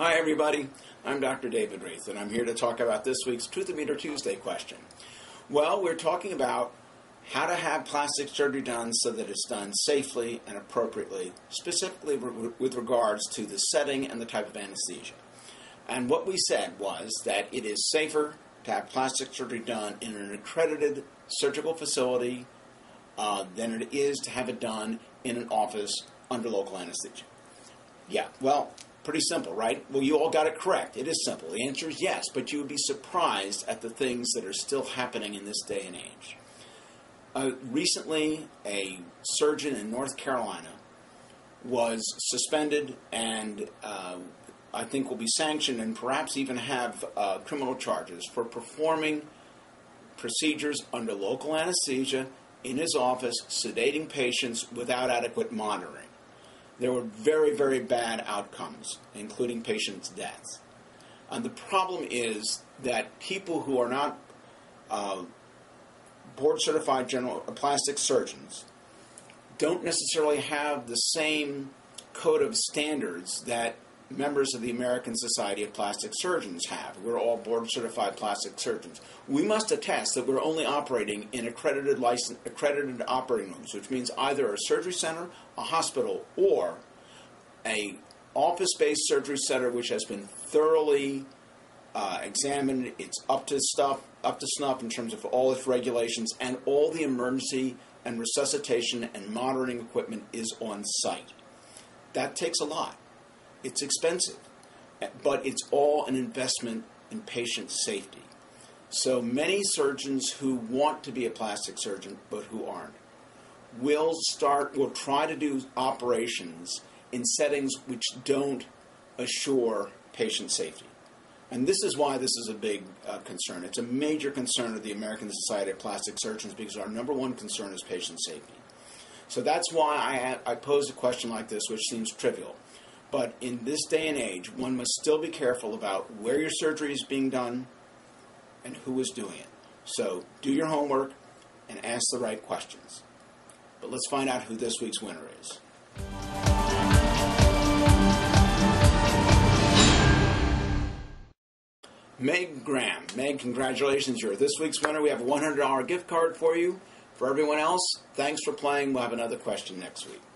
Hi everybody, I'm Dr. David Reith, and I'm here to talk about this week's Truth-O-Meter Tuesday question. Well, we're talking about how to have plastic surgery done so that it's done safely and appropriately, specifically with regards to the setting and the type of anesthesia. And what we said was that it is safer to have plastic surgery done in an accredited surgical facility than it is to have it done in an office under local anesthesia. Yeah, well, pretty simple, right? Well, you all got it correct. It is simple. The answer is yes, but you would be surprised at the things that are still happening in this day and age. Recently, a surgeon in North Carolina was suspended and I think will be sanctioned and perhaps even have criminal charges for performing procedures under local anesthesia in his office, sedating patients without adequate monitoring. There were very, very bad outcomes, including patients' deaths. And the problem is that people who are not board-certified general plastic surgeons don't necessarily have the same code of standards that members of the American Society of Plastic Surgeons have. We're all board-certified plastic surgeons. We must attest that we're only operating in accredited operating rooms, which means either a surgery center, a hospital, or an office-based surgery center which has been thoroughly examined. It's up to snuff in terms of all its regulations, and all the emergency and resuscitation and monitoring equipment is on site. That takes a lot. It's expensive, but it's all an investment in patient safety. So many surgeons who want to be a plastic surgeon, but who aren't, will try to do operations in settings which don't assure patient safety. And this is why this is a big concern. It's a major concern of the American Society of Plastic Surgeons because our number one concern is patient safety. So that's why I posed a question like this, which seems trivial. But in this day and age, one must still be careful about where your surgery is being done and who is doing it. So do your homework and ask the right questions. But let's find out who this week's winner is. Meg Graham. Meg, congratulations. You're this week's winner. We have a $100 gift card for you. For everyone else, thanks for playing. We'll have another question next week.